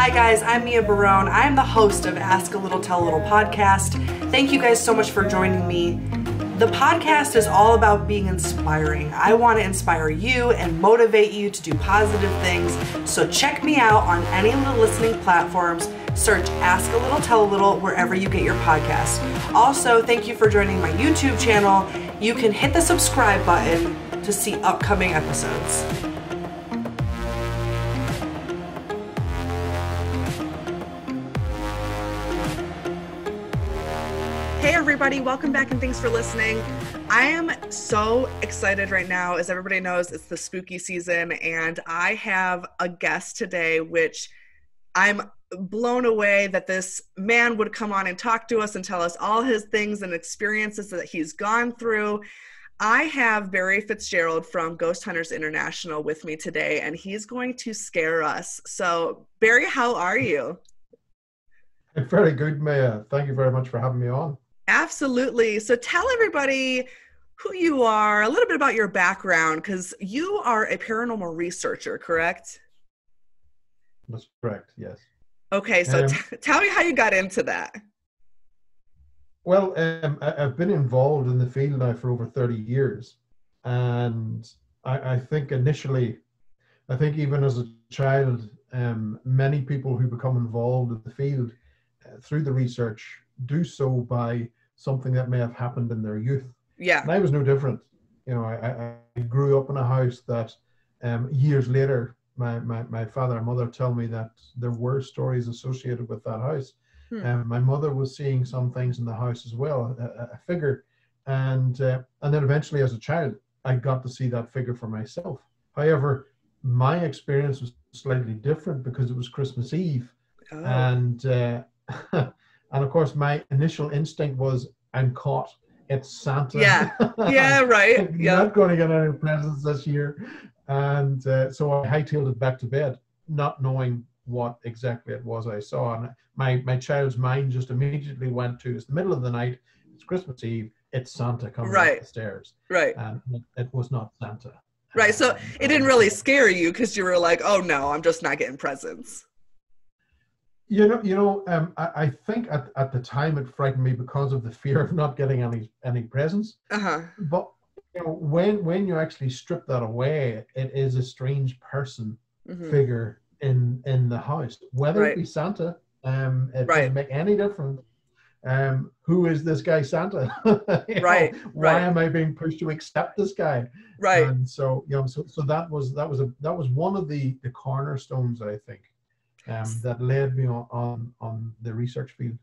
Hi guys, I'm Mia Barron. I'm the host of Ask a Little, Tell a Little podcast. Thank you guys so much for joining me. The podcast is all about being inspiring. I want to inspire you and motivate you to do positive things. So check me out on any of the listening platforms. Search Ask a Little, Tell a Little wherever you get your podcast. Also, thank you for joining my YouTube channel. You can hit the subscribe button to see upcoming episodes. Hey everybody, welcome back and thanks for listening. I am so excited right now. As everybody knows, it's the spooky season and I have a guest today, which I'm blown away that this man would come on and talk to us and tell us all his things and experiences that he's gone through. I have Barry Fitzgerald from Ghost Hunters International with me today, and he's going to scare us. So Barry, how are you? Very good, Mia. Thank you very much for having me on. Absolutely. So tell everybody who you are, a little bit about your background, because you are a paranormal researcher, correct? That's correct, yes. Okay, so tell me how you got into that. Well, I've been involved in the field now for over 30 years. And I think initially, I think even as a child, many people who become involved in the field through the research do so by something that may have happened in their youth. Yeah. And I was no different. You know, I grew up in a house that years later, my father and mother tell me that there were stories associated with that house. Hmm. My mother was seeing some things in the house as well, a figure. And then eventually as a child, I got to see that figure for myself. However, my experience was slightly different because it was Christmas Eve. Oh. And of course, my initial instinct was, I'm caught. It's Santa. Yeah, yeah, right. I'm not going to get any presents this year. And so I hightailed it back to bed, not knowing what exactly it was I saw. And my child's mind just immediately went to, it's the middle of the night, it's Christmas Eve, it's Santa coming up the stairs. Right. And it was not Santa. Right. So it didn't really scare you because you were like, oh no, I'm just not getting presents. I think at the time it frightened me because of the fear of not getting any presents. Uh-huh. But you know, when you actually strip that away, it is a strange person figure in the house. Whether it be Santa, it doesn't make any difference. Who is this guy Santa? Why am I being pushed to accept this guy? Right. And so you know, so that was one of the cornerstones, I think. That led me on the research field.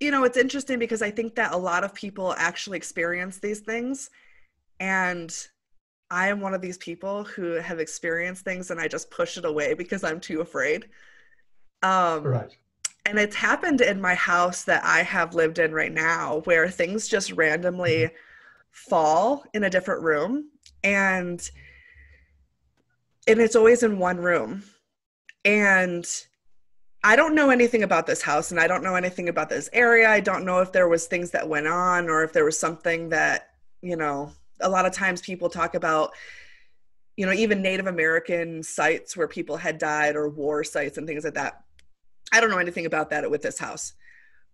You know, it's interesting because I think that a lot of people actually experience these things. And I am one of these people who have experienced things and I just push it away because I'm too afraid. And it's happened in my house that I have lived in right now where things just randomly fall in a different room. And it's always in one room. And I don't know anything about this house and I don't know anything about this area. I don't know if there was things that went on or if there was something that, you know, a lot of times people talk about, you know, even Native American sites where people had died or war sites and things like that. I don't know anything about that with this house.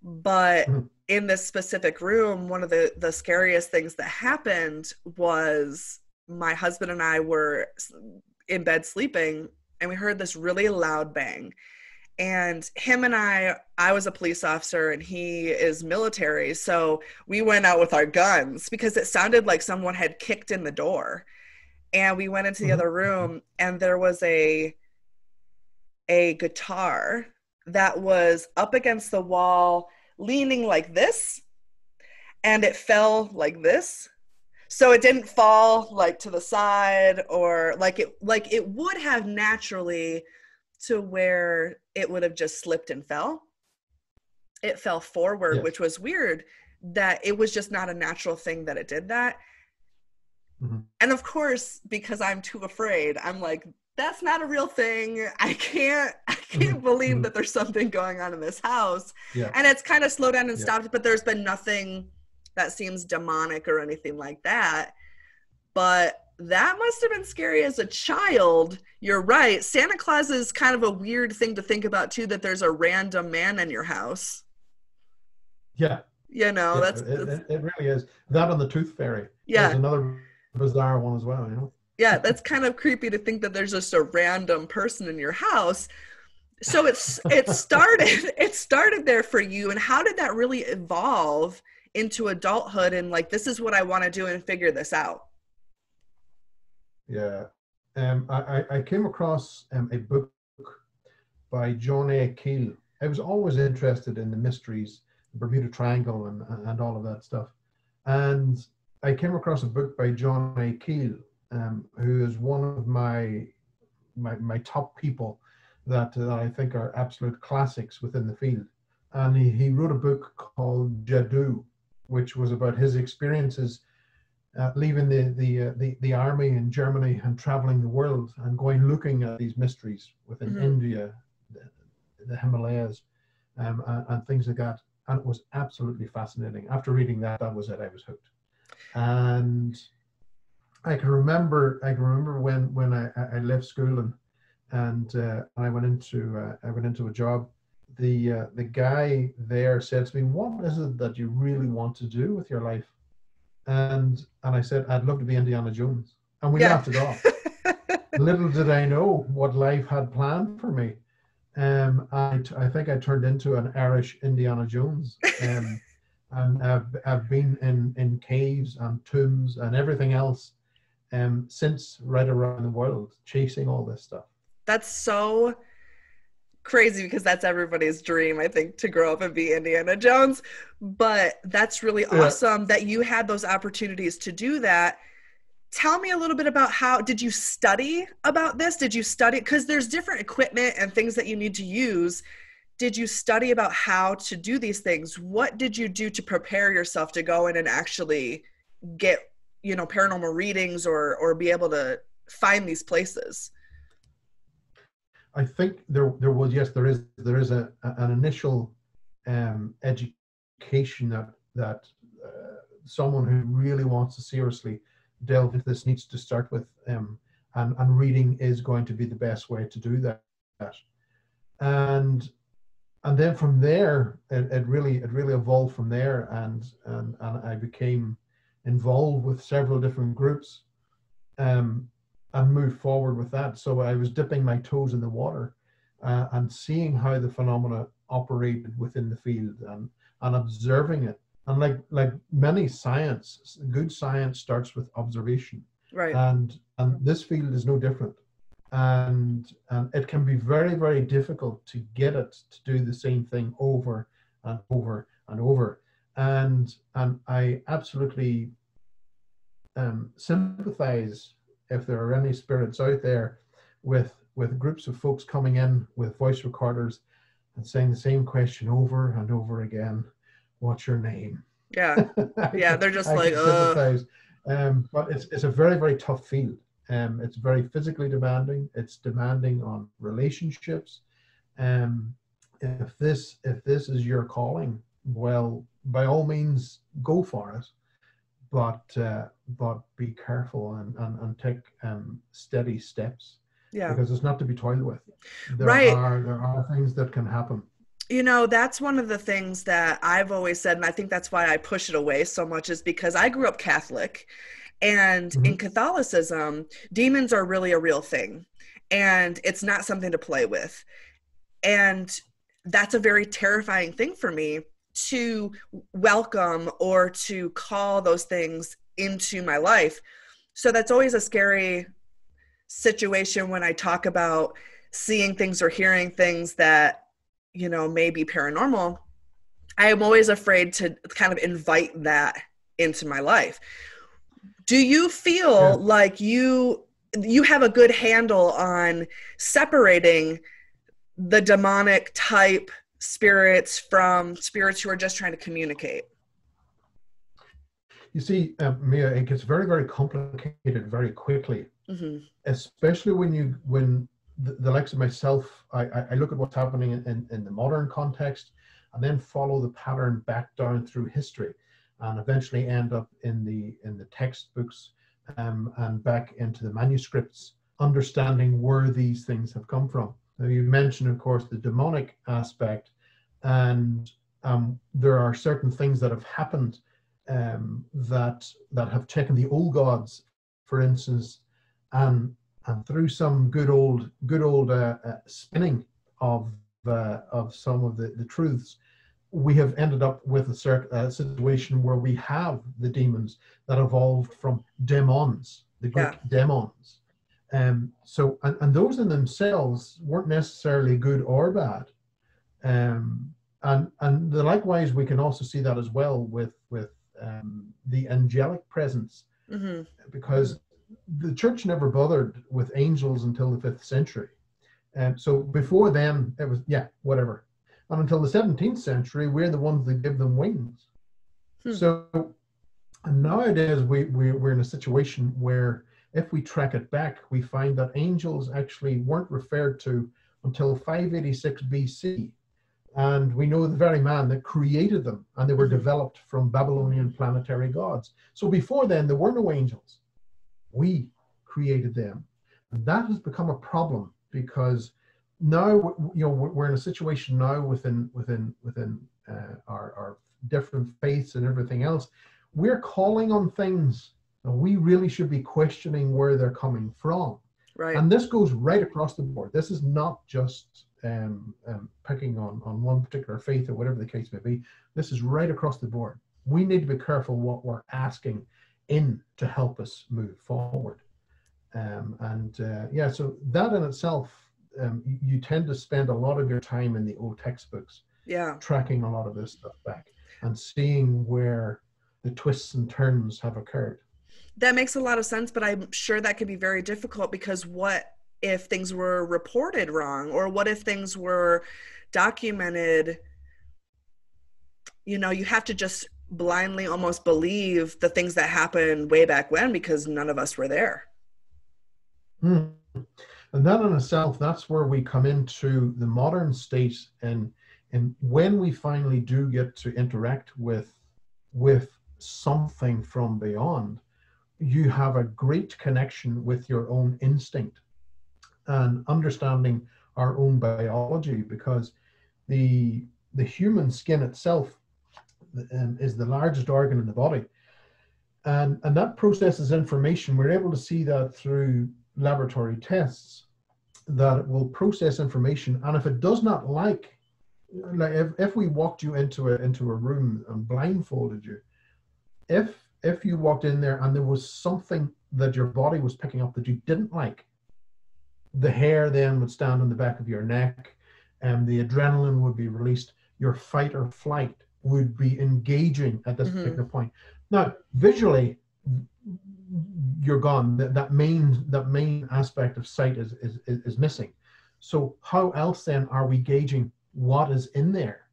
But in this specific room, one of the scariest things that happened was my husband and I were in bed sleeping and we heard this really loud bang. And him and I was a police officer and he is military. So we went out with our guns because it sounded like someone had kicked in the door. And we went into the other room and there was a guitar that was up against the wall, leaning like this. And it fell like this. So it didn't fall like to the side or like it would have naturally to where it would have just slipped and fell. It fell forward, which was weird that it was just not a natural thing that it did that. Mm-hmm. And of course, because I'm too afraid, I'm like, that's not a real thing. I can't believe that there's something going on in this house. Yeah. And it's kind of slowed down and stopped, but there's been nothing that seems demonic or anything like that. But that must have been scary as a child. You're right. Santa Claus is kind of a weird thing to think about too, that there's a random man in your house. Yeah. You know, yeah, it really is. That on the Tooth Fairy. Yeah. There's another bizarre one as well, you know? Yeah, that's kind of creepy to think that there's just a random person in your house. So it started there for you. And how did that really evolve into adulthood and like, this is what I want to do and figure this out? Yeah. I came across a book by John A. Keel. I was always interested in the mysteries, the Bermuda Triangle and all of that stuff. And I came across a book by John A. Keel, who is one of my top people that I think are absolute classics within the field. And he wrote a book called Jadoo, which was about his experiences leaving the army in Germany and traveling the world and going looking at these mysteries within India, the Himalayas, and things like that. And it was absolutely fascinating. After reading that, that was it. I was hooked. And I can remember when I left school and I went into a job. The guy there said to me, "What is it that you really want to do with your life?" And I said, "I'd love to be Indiana Jones." And we laughed it off. Little did I know what life had planned for me. I think I turned into an Irish Indiana Jones. And I've been in caves and tombs and everything else since, right around the world, chasing all this stuff. That's so crazy because that's everybody's dream, I think, to grow up and be Indiana Jones. But that's really awesome that you had those opportunities to do that. Tell me a little bit about how, did you study about this? Did you study, because there's different equipment and things that you need to use. Did you study about how to do these things? What did you do to prepare yourself to go in and actually get, you know, paranormal readings or be able to find these places? I think there is an initial education that someone who really wants to seriously delve into this needs to start with, and reading is going to be the best way to do that. And then from there, it really evolved from there, and I became involved with several different groups. And move forward with that. So I was dipping my toes in the water and seeing how the phenomena operated within the field and observing it. And like many science, good science starts with observation. Right. And this field is no different. And it can be very, very difficult to get it to do the same thing over and over and over. And I absolutely sympathize, if there are any spirits out there, with groups of folks coming in with voice recorders and saying the same question over and over again, "What's your name?" Yeah, yeah, they're just like, but it's a very, very tough field. It's very physically demanding. It's demanding on relationships. If this is your calling, well, by all means, go for it. But be careful and take steady steps, because it's not to be toyed with. There are things that can happen. You know, that's one of the things that I've always said, and I think that's why I push it away so much, is because I grew up Catholic, and in Catholicism, demons are really a real thing, and it's not something to play with. And that's a very terrifying thing for me, to welcome or to call those things into my life. So that's always a scary situation when I talk about seeing things or hearing things that, you know, may be paranormal. I am always afraid to kind of invite that into my life. Do you feel like you have a good handle on separating the demonic type spirits from spirits who are just trying to communicate? You see, Mia, it gets very, very complicated very quickly, especially when the likes of myself, I look at what's happening in the modern context and then follow the pattern back down through history and eventually end up in the textbooks and back into the manuscripts, understanding where these things have come from. Now, you mentioned, of course, the demonic aspect, and there are certain things that have happened that have taken the old gods, for instance, and through some good old spinning of some of the truths, we have ended up with a situation where we have the demons that evolved from demons, the Greek demons. And those in themselves weren't necessarily good or bad. And likewise, we can also see that as well with the angelic presence, because the church never bothered with angels until the 5th century. So before then, it was, whatever. And until the 17th century, we're the ones that give them wings. So nowadays, we're in a situation where if we track it back, we find that angels actually weren't referred to until 586 BC. And we know the very man that created them, and they were developed from Babylonian planetary gods. So before then, there were no angels. We created them. And that has become a problem, because now, you know, we're in a situation now within our different faiths and everything else. We're calling on things that we really should be questioning where they're coming from. Right. And this goes right across the board. This is not just picking on one particular faith or whatever the case may be. This is right across the board. We need to be careful what we're asking in to help us move forward. So that in itself, you tend to spend a lot of your time in the old textbooks, tracking a lot of this stuff back and seeing where the twists and turns have occurred. That makes a lot of sense, but I'm sure that could be very difficult, because what if things were reported wrong, or what if things were documented? You know, you have to just blindly almost believe the things that happened way back when, because none of us were there. And that in itself, that's where we come into the modern state, and when we finally do get to interact with something from beyond, you have a great connection with your own instinct and understanding our own biology, because the human skin itself is the largest organ in the body, and that processes information. We're able to see that through laboratory tests, that it will process information, and if it does not like if we walked you into a room and blindfolded you, if you walked in there and there was something that your body was picking up that you didn't like, the hair then would stand on the back of your neck, and the adrenaline would be released. Your fight or flight would be engaging at this particular point. Now, visually, you're gone. That main aspect of sight is missing. So how else then are we gauging what is in there?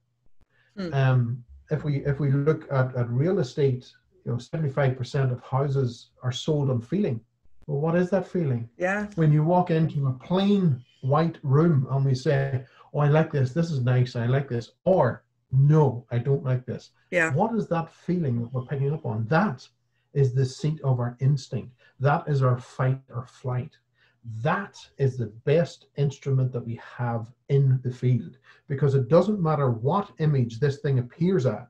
If we look at real estate, you know, 75% of houses are sold on feeling. Well, what is that feeling? Yeah. When you walk into a plain white room and we say, oh, I like this. This is nice. I like this. Or no, I don't like this. Yeah. What is that feeling that we're picking up on? That is the seat of our instinct. That is our fight or flight. That is the best instrument that we have in the field, because it doesn't matter what image this thing appears at.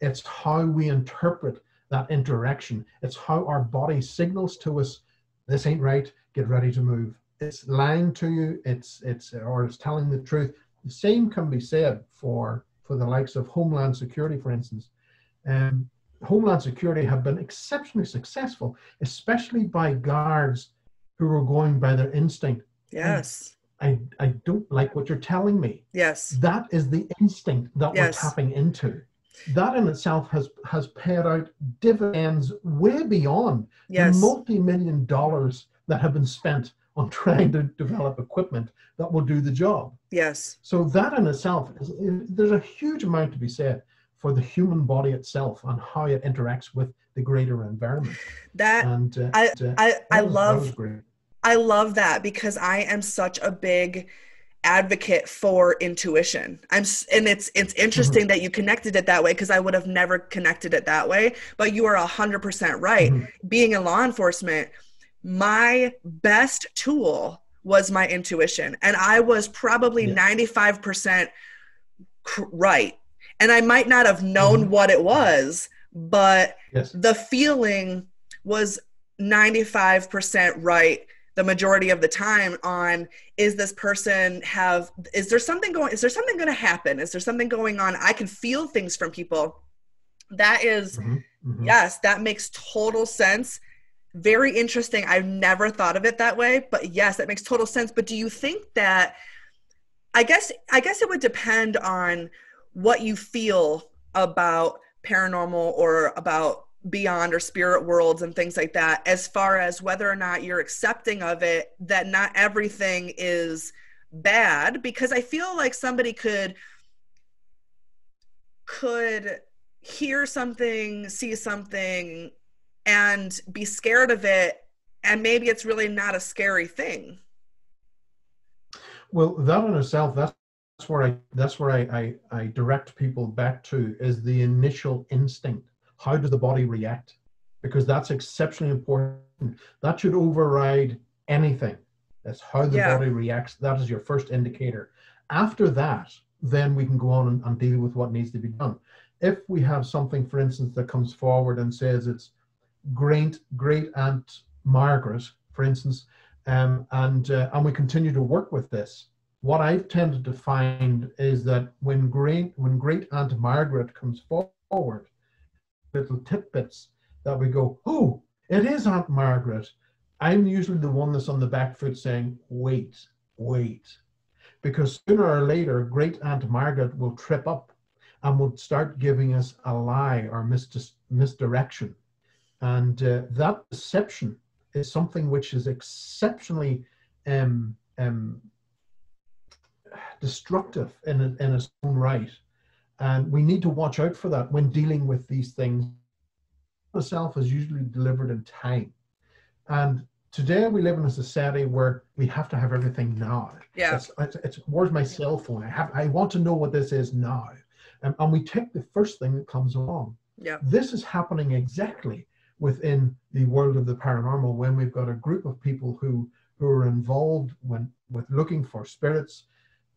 It's how we interpret that interaction. It's how our body signals to us, this ain't right, get ready to move. It's lying to you, or it's telling the truth. The same can be said for the likes of Homeland Security, for instance. Homeland Security have been exceptionally successful, especially by guards who are going by their instinct. Yes. I don't like what you're telling me. Yes. That is the instinct that we're tapping into. That in itself has paid out dividends way beyond the multi-million dollars that have been spent on trying to develop equipment that will do the job. Yes. So that in itself, there's a huge amount to be said for the human body itself and how it interacts with the greater environment. I love that, because I am such a big advocate for intuition. And it's interesting that you connected it that way, because I would have never connected it that way, but you are 100% right. Being in law enforcement, my best tool was my intuition. And I was probably 95% right. And I might not have known what it was, but the feeling was 95% right the majority of the time on, is there something going to happen? Is there something going on? I can feel things from people. That is, yes, that makes total sense. Very interesting. I've never thought of it that way, but yes, that makes total sense. But do you think that, I guess it would depend on what you feel about paranormal or about beyond or spirit worlds and things like that, as far as whether or not you're accepting of it, that not everything is bad, because I feel like somebody could hear something, see something, and be scared of it, and maybe it's really not a scary thing. Well, that in itself, that's where I direct people back to, is the initial instinct. How does the body react? Because that's exceptionally important. That should override anything. That's how the body reacts. That is your first indicator. After that, then we can go on and deal with what needs to be done. If we have something, for instance, that comes forward and says it's great Aunt Margaret, for instance, and we continue to work with this, what I've tended to find is that when great Aunt Margaret comes forward, little tidbits that we go, oh, it is Aunt Margaret. I'm usually the one that's on the back foot saying, wait. Because sooner or later, great Aunt Margaret will trip up and will start giving us a lie or misdirection. And that deception is something which is exceptionally destructive in its own right. And we need to watch out for that when dealing with these things. Itself is usually delivered in time. And today we live in a society where we have to have everything now. Yeah. It's where's my cell phone? I want to know what this is now. And we take the first thing that comes along. Yeah. This is happening exactly within the world of the paranormal when we've got a group of people who are involved with looking for spirits,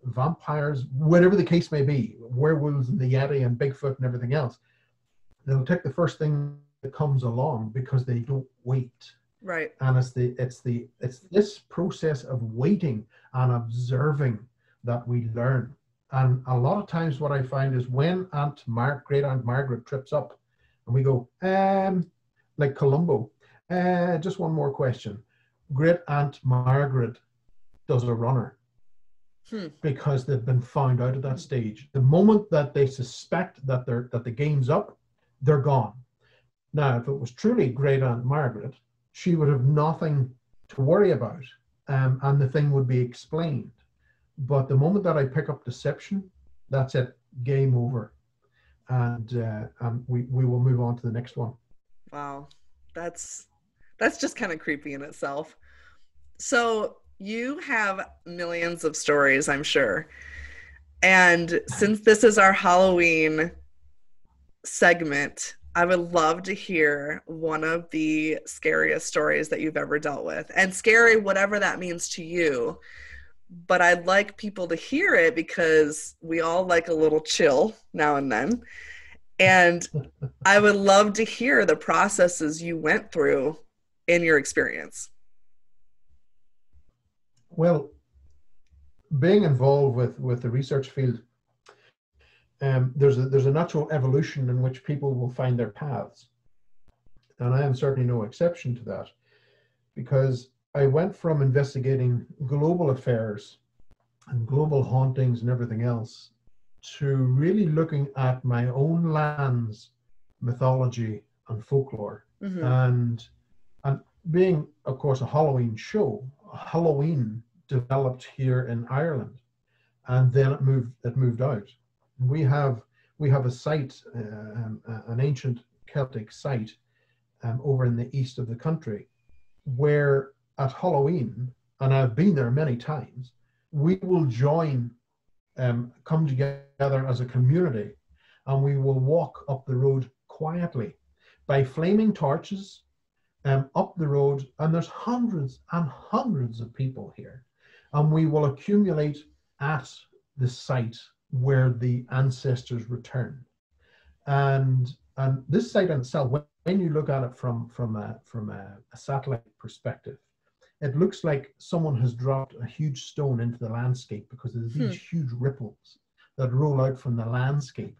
vampires, whatever the case may be, werewolves and the Yeti and Bigfoot and everything else. They'll take the first thing that comes along because they don't wait. Right. And it's this process of waiting and observing that we learn. And a lot of times what I find is when great Aunt Margaret trips up and we go, like Columbo, just one more question. Great Aunt Margaret does a runner. Because they've been found out at that stage. The moment that they suspect that the game's up, they're gone. Now, if it was truly great Aunt Margaret, she would have nothing to worry about, and the thing would be explained. But the moment that I pick up deception, that's it, game over, and we will move on to the next one. Wow, that's just kind of creepy in itself. So. You have millions of stories, I'm sure. And since this is our Halloween segment, I would love to hear one of the scariest stories that you've ever dealt with. And scary, whatever that means to you. But I'd like people to hear it because we all like a little chill now and then. And I would love to hear the processes you went through in your experience. Well, being involved with the research field, there's a natural evolution in which people will find their paths. And I am certainly no exception to that, because I went from investigating global affairs and global hauntings and everything else to really looking at my own land's mythology and folklore. And being, of course, a Halloween show, Halloween developed here in Ireland, and then it moved out. We have a site, an ancient Celtic site, over in the east of the country, where at Halloween, and I've been there many times, we will join, come together as a community, and we will walk up the road quietly by flaming torches up the road. And there's hundreds and hundreds of people here, and we will accumulate at the site where the ancestors return. And this site in itself, when you look at it from a satellite perspective, it looks like someone has dropped a huge stone into the landscape, because there's these huge ripples that roll out from the landscape.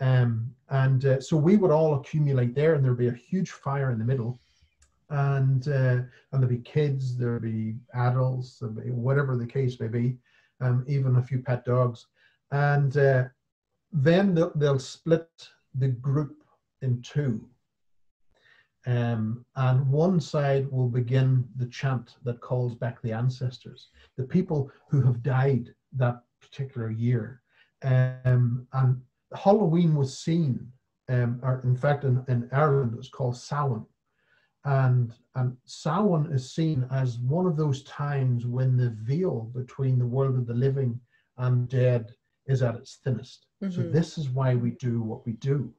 So we would all accumulate there, and there'd be a huge fire in the middle, and there'd be kids, there'd be adults, there'd be whatever the case may be, even a few pet dogs. Then they'll split the group in two. And one side will begin the chant that calls back the ancestors, the people who have died that particular year. And Halloween was seen, or in fact in Ireland it's called Samhain. And Samhain is seen as one of those times when the veil between the world of the living and dead is at its thinnest. So this is why we do what we do.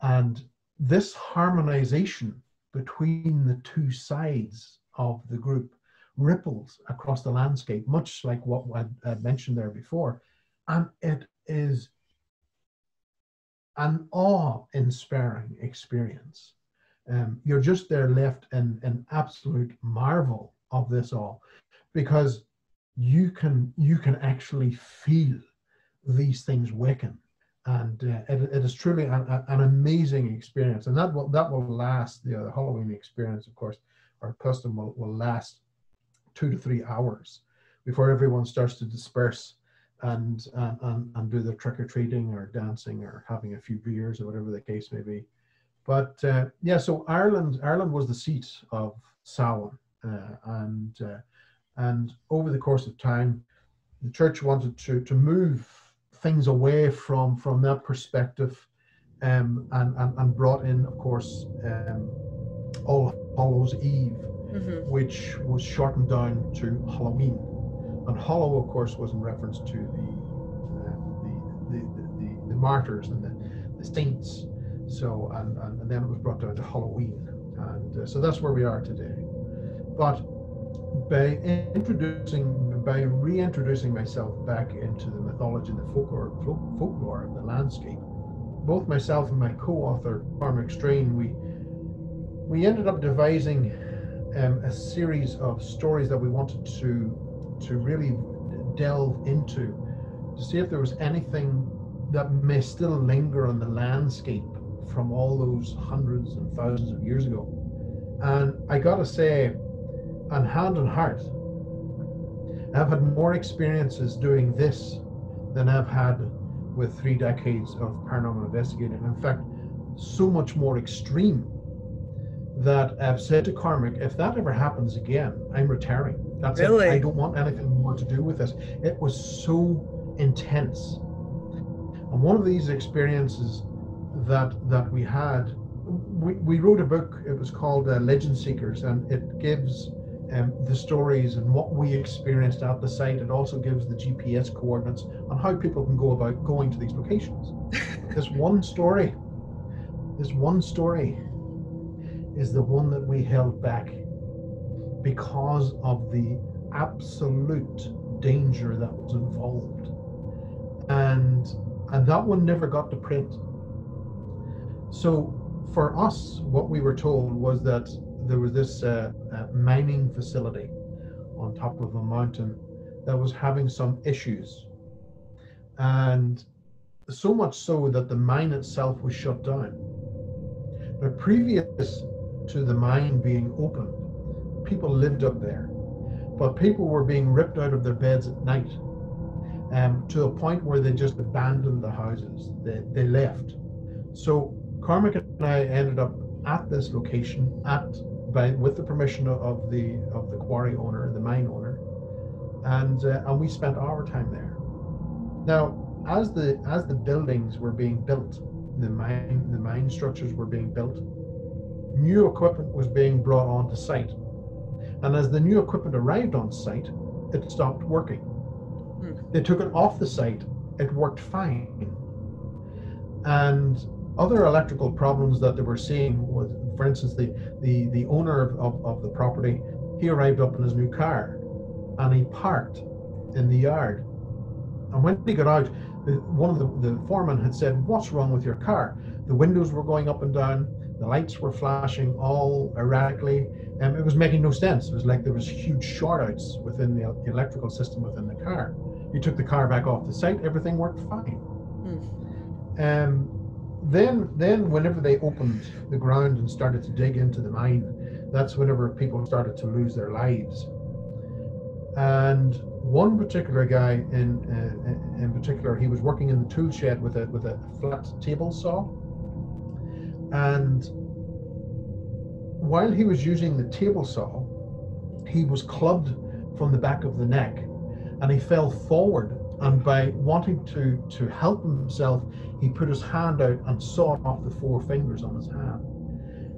And this harmonization between the two sides of the group ripples across the landscape, much like what I mentioned there before. And it is an awe-inspiring experience. You're just there left in an absolute marvel of this all, because you can actually feel these things waken. And it is truly an amazing experience, and that will last. The Halloween experience, of course, our custom will last 2 to 3 hours before everyone starts to disperse and do their trick-or-treating or dancing or having a few beers or whatever the case may be. But yeah, so Ireland was the seat of Samhain, and over the course of time, the church wanted to move things away from that perspective, and brought in, of course, All Hallows' Eve, which was shortened down to Halloween. And Hallow, of course, was in reference to the martyrs and the saints. So and then it was brought down to Halloween, and so that's where we are today. But by reintroducing myself back into the mythology and the folklore of the landscape, both myself and my co-author, Cormac, we ended up devising a series of stories that we wanted to really delve into, to see if there was anything that may still linger on the landscape from all those hundreds and thousands of years ago. And I gotta say, and hand on heart, I've had more experiences doing this than I've had with 3 decades of paranormal investigating. In fact, so much more extreme that I've said to Cormac, if that ever happens again, I'm retiring. That's really it. I don't want anything more to do with this. It was so intense. And one of these experiences that we had, we wrote a book. It was called Legend Seekers, and it gives the stories and what we experienced at the site. It also gives the GPS coordinates on how people can go about going to these locations. This one story is the one that we held back because of the absolute danger that was involved. And that one never got to print. So for us, what we were told was that there was this mining facility on top of a mountain that was having some issues, and so much so that the mine itself was shut down. Now, previous to the mine being opened, people lived up there, but people were being ripped out of their beds at night, to a point where they just abandoned the houses. They left. So Cormac and I ended up at this location with the permission of the quarry owner, the mine owner, and we spent our time there. Now, as the buildings were being built, the mine structures were being built, new equipment was being brought onto site, and as the new equipment arrived on site, it stopped working. They took it off the site. It worked fine. And other electrical problems that they were seeing was, for instance, the owner of the property, he arrived up in his new car and he parked in the yard. And when he got out, one of the foremen had said, "What's wrong with your car?" The windows were going up and down. The lights were flashing all erratically. It was making no sense. It was like there was huge short outs within the electrical system within the car. He took the car back off the site. Everything worked fine. Then whenever they opened the ground and started to dig into the mine, that's whenever people started to lose their lives. And one particular guy in particular, he was working in the tool shed with a flat table saw. And while he was using the table saw, he was clubbed from the back of the neck and he fell forward. And by wanting to help himself, he put his hand out and sawed off the four fingers on his hand.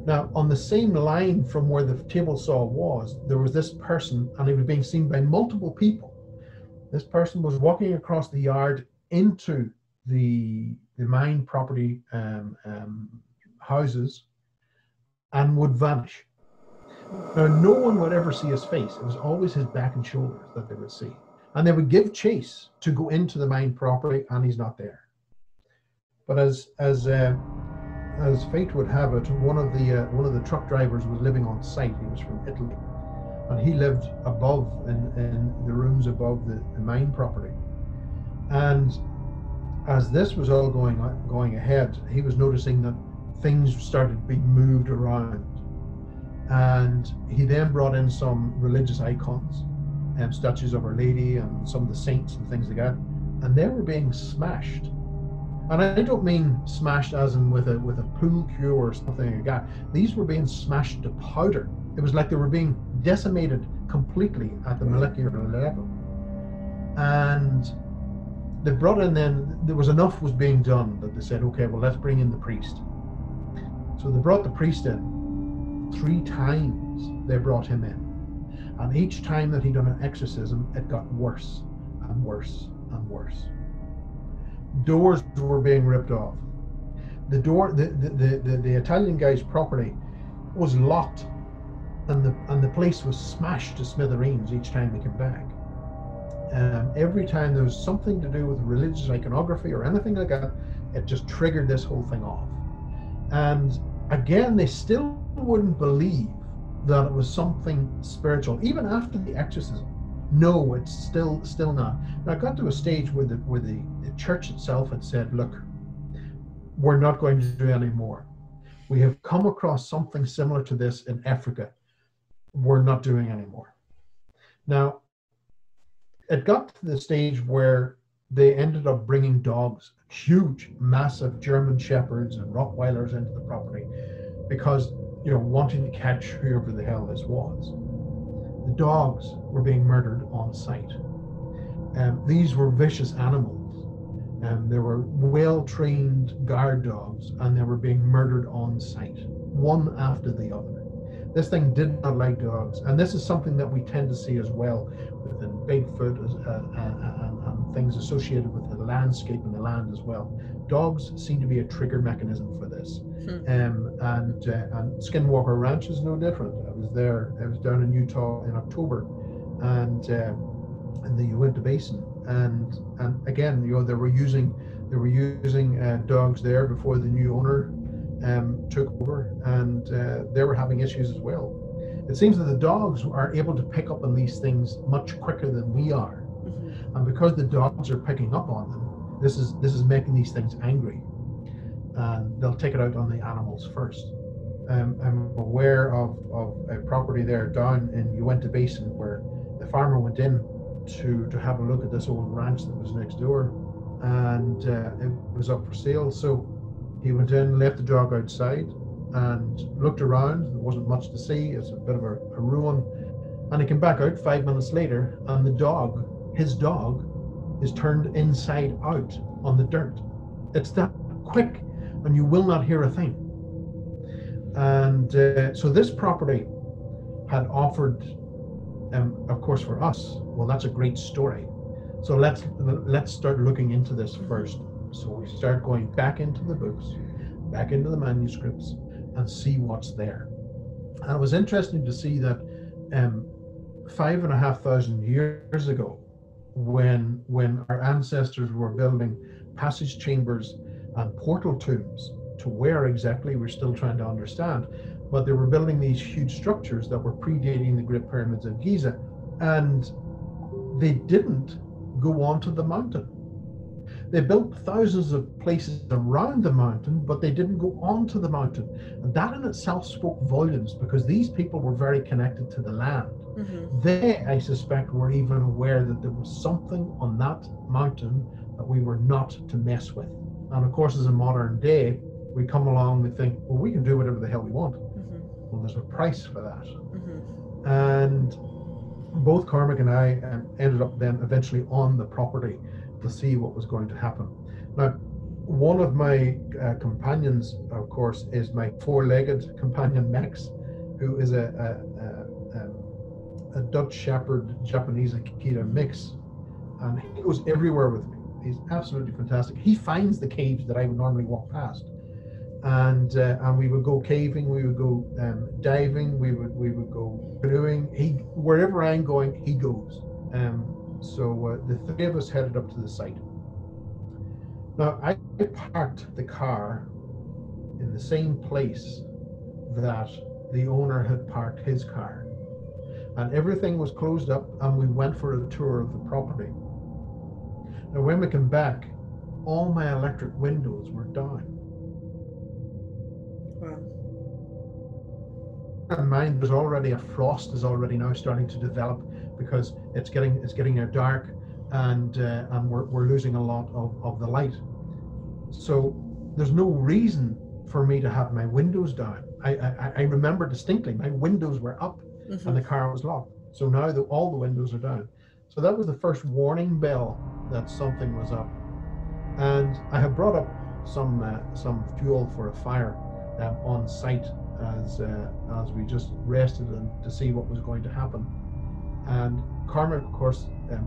Now, on the same line from where the table saw was, there was this person, and he was being seen by multiple people. This person was walking across the yard into the mine property houses and would vanish. Now, no one would ever see his face. It was always his back and shoulders that they would see. And they would give chase to go into the mine property, and he's not there. But as fate would have it, one of the truck drivers was living on site. He was from Italy, and he lived above in the rooms above the mine property. And as this was all going ahead, he was noticing that things started to be moved around, and he then brought in some religious icons. Statues of Our Lady and some of the saints and things like that, and they were being smashed. And I don't mean smashed as in with a pool cue or something like that. These were being smashed to powder. It was like they were being decimated completely at the molecular level. And they brought in, then there was enough was being done that they said, okay, well, let's bring in the priest. So they brought the priest in. 3 times they brought him in. And each time that he done an exorcism, it got worse and worse and worse. Doors were being ripped off. The door, the Italian guy's property was locked, and the place was smashed to smithereens each time they came back. Every time there was something to do with religious iconography or anything like that, it just triggered this whole thing off. And again, they still wouldn't believe that it was something spiritual, even after the exorcism. No, it's still not. And I got to a stage where the church itself had said, "Look, we're not going to do any more. We have come across something similar to this in Africa. We're not doing any more." Now, it got to the stage where they ended up bringing dogs, huge, massive German shepherds and Rottweilers into the property, because, you know, wanting to catch whoever the hell this was. The dogs were being murdered on site. These were vicious animals. They were well-trained guard dogs, and they were being murdered on site, one after the other. This thing did not like dogs, and this is something that we tend to see as well within Bigfoot and things associated with the landscape and the land as well. Dogs seem to be a trigger mechanism for this. And Skinwalker Ranch is no different. I was there. I was down in Utah in October, and in the Uinta Basin. And again, you know, they were using dogs there before the new owner took over, and they were having issues as well. It seems that the dogs are able to pick up on these things much quicker than we are, and because the dogs are picking up on them, this is making these things angry. And they'll take it out on the animals first. I'm aware of a property there down in Uinta Basin where the farmer went in to have a look at this old ranch that was next door, and it was up for sale. So he went in, left the dog outside, and looked around. There wasn't much to see. It's a bit of a ruin. And he came back out 5 minutes later, and the dog, his dog, is turned inside out on the dirt. It's that quick. And you will not hear a thing. And so this property had offered, of course, for us, well, that's a great story. So let's start looking into this first. So we start going back into the books, back into the manuscripts, and see what's there. And it was interesting to see that 5,500 years ago, when our ancestors were building passage chambers and portal tombs, to where exactly we're still trying to understand, but they were building these huge structures that were predating the Great Pyramids of Giza, and they didn't go onto the mountain. They built thousands of places around the mountain, but they didn't go onto the mountain. And that in itself spoke volumes, because these people were very connected to the land. Mm-hmm. They, I suspect, were even aware that there was something on that mountain that we were not to mess with. And of course, as a modern day, we come along, we think, well, we can do whatever the hell we want. Mm-hmm. Well, there's a price for that. Mm-hmm. And both Cormac and I ended up then eventually on the property to see what was going to happen. Now, one of my companions, of course, is my four-legged companion, Max, who is a Dutch Shepherd, Japanese Akita mix. And he goes everywhere with me. He's absolutely fantastic. He finds the caves that I would normally walk past. And we would go caving, we would go diving, we would go canoeing. Wherever I'm going, he goes. So the three of us headed up to the site. Now, I parked the car in the same place that the owner had parked his car. And everything was closed up, and we went for a tour of the property. Now, when we came back, all my electric windows were down. Wow. In mind, there's already a frost is already now starting to develop, because it's getting now dark, and we're losing a lot of the light. So there's no reason for me to have my windows down. I remember distinctly my windows were up, mm-hmm. and the car was locked. So now all the windows are down. So that was the first warning bell that something was up. And I had brought up some fuel for a fire on site as we just rested and to see what was going to happen. And Cormac, of course,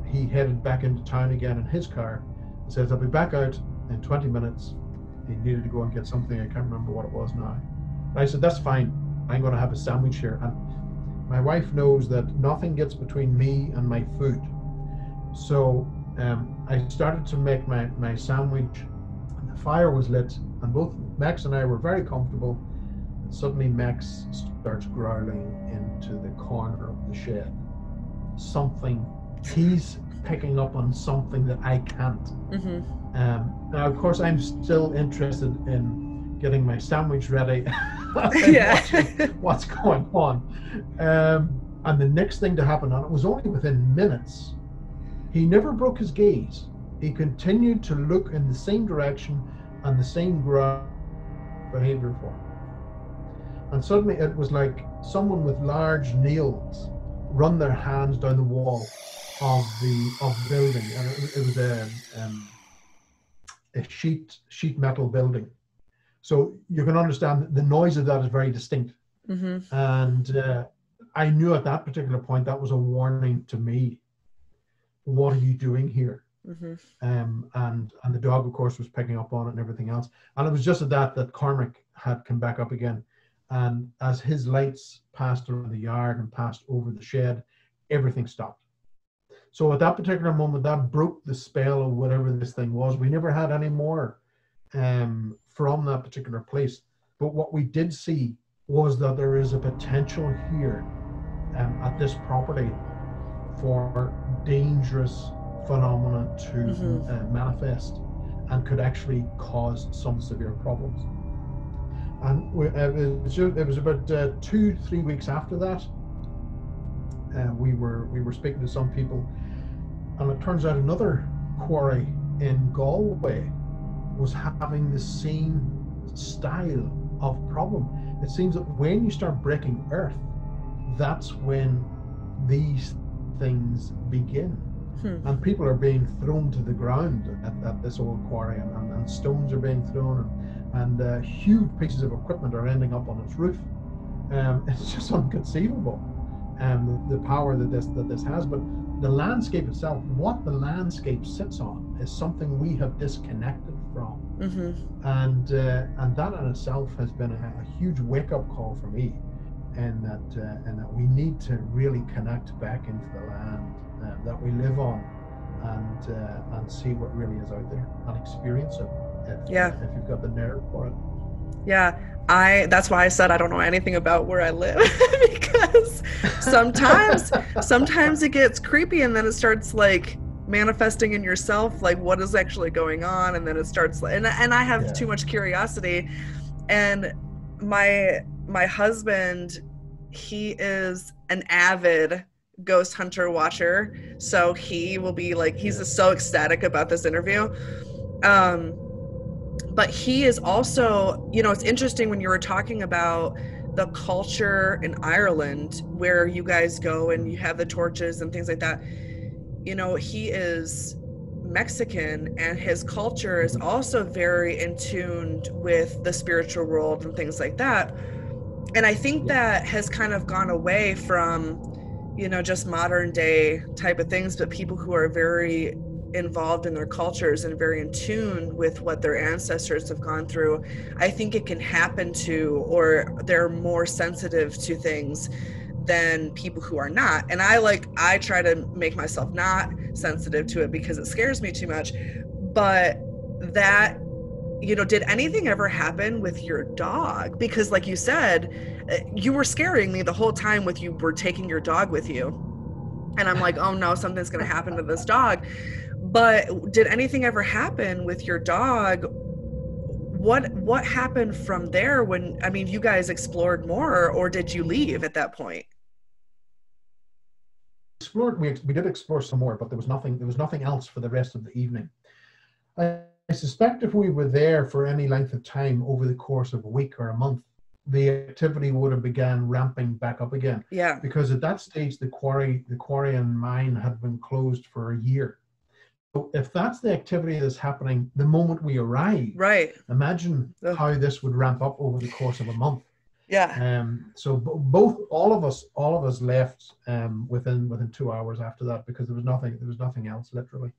he headed back into town again in his car. He says, I'll be back out in 20 minutes. He needed to go and get something. I can't remember what it was now. And I said, that's fine. I'm going to have a sandwich here. And my wife knows that nothing gets between me and my food. So I started to make my sandwich. And the fire was lit. And both Max and I were very comfortable. And suddenly Max starts growling into the corner of the shed. Something, he's picking up on something that I can't. Mm-hmm. Now, of course, I'm still interested in getting my sandwich ready. Yeah. What's going on? And the next thing to happen, and it was only within minutes, he never broke his gaze. He continued to look in the same direction and the same ground behavior for him. And suddenly it was like someone with large nails run their hands down the wall of the building, and it was a sheet metal building. So you can understand that the noise of that is very distinct. Mm-hmm. And I knew at that particular point that was a warning to me. What are you doing here? Mm-hmm. And the dog, of course, was picking up on it and everything else. And it was just at that Cormac had come back up again. And as his lights passed around the yard and passed over the shed, everything stopped. So at that particular moment, that broke the spell of whatever this thing was. We never had any more from that particular place. But what we did see was that there is a potential here at this property for dangerous phenomena to mm-hmm. Manifest, and could actually cause some severe problems. And it was about 2-3 weeks after that, we were speaking to some people, and it turns out another quarry in Galway was having the same style of problem. It seems that when you start breaking earth, that's when these things begin. Hmm. And people are being thrown to the ground at this old quarry, and stones are being thrown, and huge pieces of equipment are ending up on its roof. It's just unconceivable. the power that this has. But the landscape itself, what the landscape sits on, is something we have disconnected from. Mm-hmm. And that in itself has been a huge wake-up call for me, and that we need to really connect back into the land that we live on, and see what really is out there and experience it if you've got the nerve for it. Yeah, that's why I said I don't know anything about where I live, because sometimes it gets creepy, and then it starts like manifesting in yourself, like what is actually going on, and then it starts, and I have too much curiosity. And my husband, he is an avid ghost hunter watcher, so he will be like, he's just so ecstatic about this interview. But he is also, you know, it's interesting when you were talking about the culture in Ireland where you guys go and you have the torches and things like that. You know, he is Mexican, and his culture is also very in tune with the spiritual world and things like that. And I think that has kind of gone away from, you know, just modern day type of things, but people who are very involved in their cultures and very in tune with what their ancestors have gone through, I think it can happen to, or they're more sensitive to things than people who are not. And I try to make myself not sensitive to it because it scares me too much. But that, you know, did anything ever happen with your dog? Because like you said, you were scaring me the whole time with you were taking your dog with you. And I'm like, oh no, something's gonna happen to this dog. But did anything ever happen with your dog? What happened from there when, I mean, you guys explored more, or did you leave at that point? We did explore some more, but there was nothing else for the rest of the evening. I suspect if we were there for any length of time over the course of a week or a month, the activity would have began ramping back up again. Yeah. Because at that stage, the quarry and mine had been closed for a year. So if that's the activity that's happening the moment we arrive, right, imagine how this would ramp up over the course of a month. Yeah. So all of us left within 2 hours after that, because there was nothing else, literally.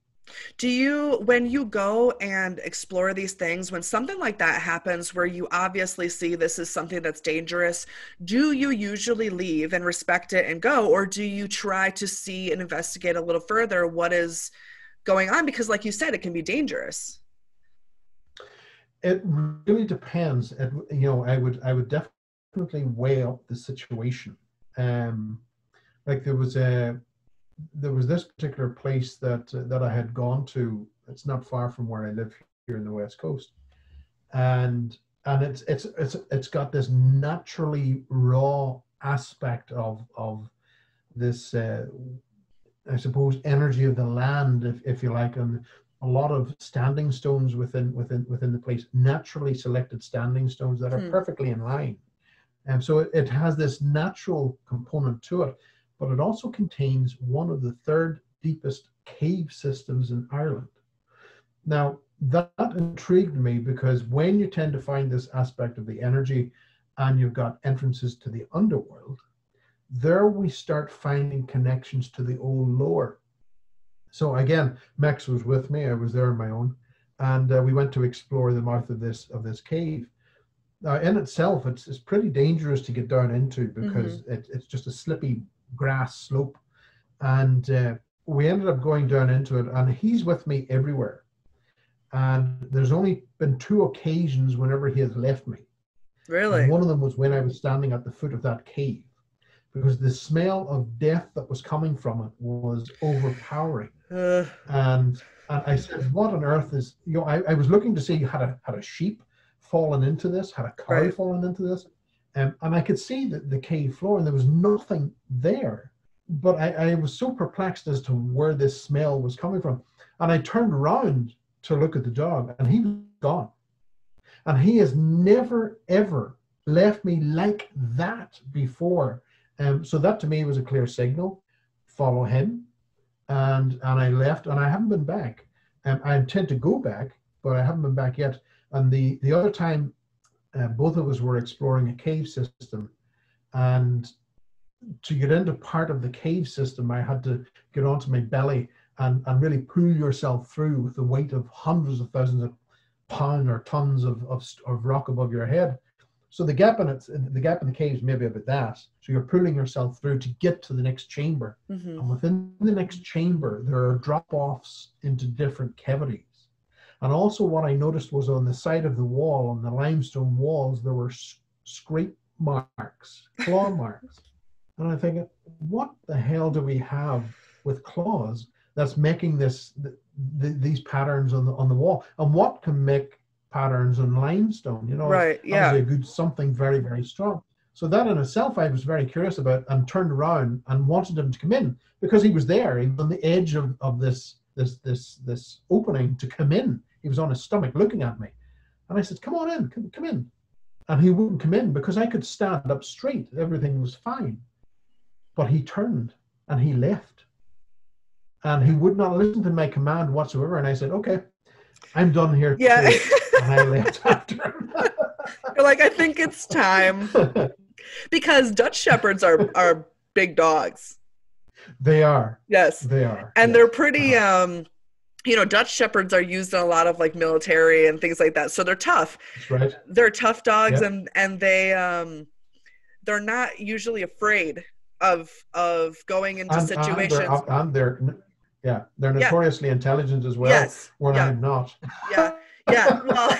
Do you, when you go and explore these things, when something like that happens where you obviously see this is something that's dangerous, do you usually leave and respect it and go, or do you try to see and investigate a little further what is going on? Because like you said, it can be dangerous. It really depends. You know, I would definitely weigh up the situation. Like there was this particular place that I had gone to. It's not far from where I live here in the West Coast, and it's got this naturally raw aspect of this, I suppose, energy of the land, if you like, and a lot of standing stones within the place, naturally selected standing stones that are perfectly in line, and so it has this natural component to it. But it also contains one of the third deepest cave systems in Ireland. Now, that intrigued me, because when you tend to find this aspect of the energy and you've got entrances to the underworld, there we start finding connections to the old lore. So again, Max was with me, I was there on my own, and we went to explore the mouth of this cave. Now, in itself, it's pretty dangerous to get down into, because it's just a slippy grass slope, and we ended up going down into it, and he's with me everywhere, and there's only been 2 occasions whenever he has left me, really, and one of them was when I was standing at the foot of that cave, because the smell of death that was coming from it was overpowering. And I said, what on earth is, you know, I was looking to see, had a sheep fallen into this, had a cow fallen into this. And I could see the cave floor, and there was nothing there. But I was so perplexed as to where this smell was coming from. And I turned around to look at the dog, and he was gone. And he has never, ever left me like that before. So that to me was a clear signal. Follow him. And I left, and I haven't been back. I intend to go back, but I haven't been back yet. And the other time, both of us were exploring a cave system, and to get into part of the cave system, I had to get onto my belly and really pull yourself through with the weight of hundreds of thousands of pounds or tons of rock above your head. So the gap in the cave is maybe about that. So you're pulling yourself through to get to the next chamber. Mm-hmm. And within the next chamber, there are drop-offs into different cavities. And also what I noticed was on the side of the wall, on the limestone walls, there were scrape marks, claw marks. And I think, what the hell do we have with claws that's making this these patterns on the wall? And what can make patterns on limestone? You know, right? Yeah, a good something very, very strong. So that in itself, I was very curious about, and turned around and wanted him to come in because he was there. He was on the edge of this opening to come in. He was on his stomach looking at me, and I said, "Come on in, come in." And he wouldn't come in because I could stand up straight. Everything was fine. But he turned and he left. And he would not listen to my command whatsoever. And I said, okay, I'm done here. Yeah. And I left after him. You're like, I think it's time. Because Dutch Shepherds are big dogs. They are. Yes. They are. And yes. They're pretty, you know, Dutch Shepherds are used in a lot of like military and things like that. So they're tough. That's right. They're tough dogs, yeah. and they, they're not usually afraid of going into situations. They're notoriously intelligent as well. Yes. When I'm not. Yeah. Yeah. Well,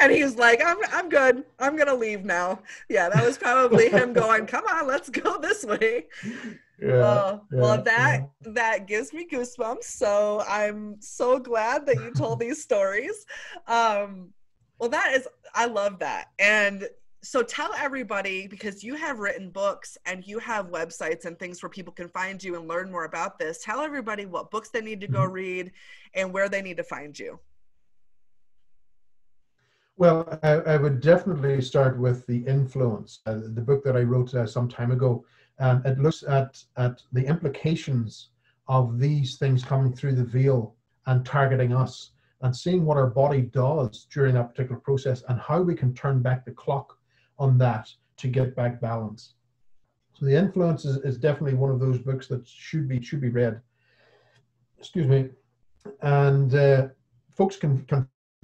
and he's like, I'm good. I'm going to leave now. Yeah. That was probably him going, come on, let's go this way. Yeah, that gives me goosebumps. So I'm so glad that you told these stories. I love that. And so tell everybody, because you have written books and you have websites and things where people can find you and learn more about this. Tell everybody what books they need to go read and where they need to find you. Well, I would definitely start with The Influence, the book that I wrote some time ago. It looks at the implications of these things coming through the veil and targeting us, and seeing what our body does during that particular process and how we can turn back the clock on that to get back balance. So The Influence is definitely one of those books that should be read. Excuse me. And folks can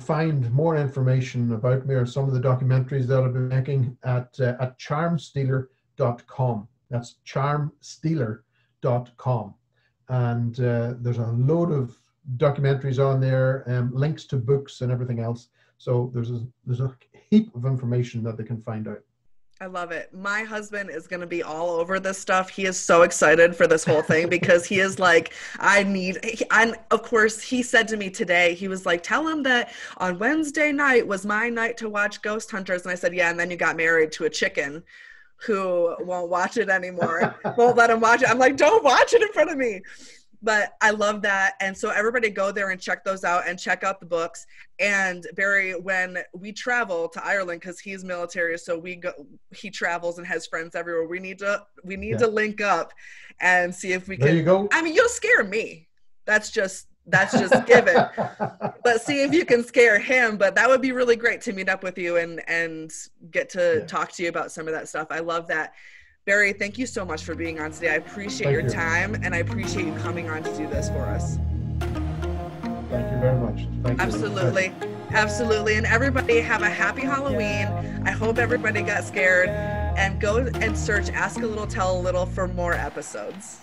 find more information about me or some of the documentaries that I've been making at charmstealer.com. That's charmstealer.com. And there's a load of documentaries on there, links to books and everything else. So there's a heap of information that they can find out. I love it. My husband is going to be all over this stuff. He is so excited for this whole thing because he is like, of course, he said to me today, he was like, tell him that on Wednesday night was my night to watch Ghost Hunters. And I said, yeah, and then you got married to a chicken who won't watch it anymore. Won't let him watch it. I'm like, don't watch it in front of me. But I love that. And so everybody go there and check those out and check out the books. And Barry, when we travel to Ireland, because he's military, so he travels and has friends everywhere. We need to link up and see if we can. There you go. I mean, you'll scare me. That's just given. But see if you can scare him. But that would be really great to meet up with you and get to talk to you about some of that stuff. I love that. Barry, thank you so much for being on today. I appreciate your time, and I appreciate you coming on to do this for us. Thank you very much. Thank you. Absolutely. Absolutely. And everybody have a happy Halloween. I hope everybody got scared. And go and search Ask a Little, Tell a Little for more episodes.